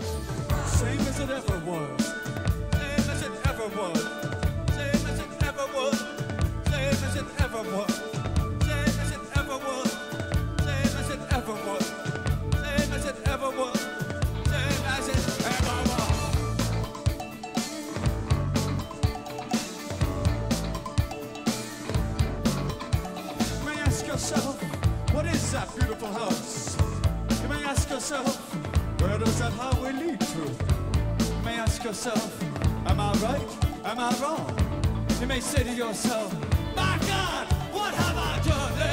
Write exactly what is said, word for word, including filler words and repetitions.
Same as it ever was. Same as it ever was. Same as it ever was. Same as it ever was. Same as it ever was. Same as it ever was. Same as it ever was. Same as it ever was. Yourself, what is that beautiful house? You may ask yourself, where does that highway lead to? You may ask yourself, am I right? Am I wrong? You may say to yourself, my God, what have I done?